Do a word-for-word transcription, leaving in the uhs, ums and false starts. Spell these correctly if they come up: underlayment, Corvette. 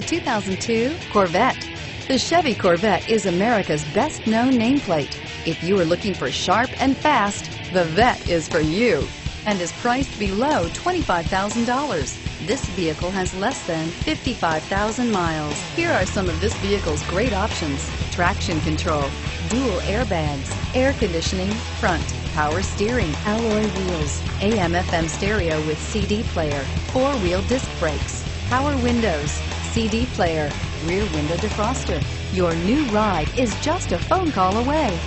The two thousand two Corvette. The Chevy Corvette is America's best-known nameplate. If you are looking for sharp and fast, the Vette is for you and is priced below twenty-five thousand dollars. This vehicle has less than fifty-five thousand miles. Here are some of this vehicle's great options: traction control, dual airbags, air conditioning, front, power steering, alloy wheels, A M F M stereo with C D player, four-wheel disc brakes, power windows, C D player, rear window defroster. Your new ride is just a phone call away.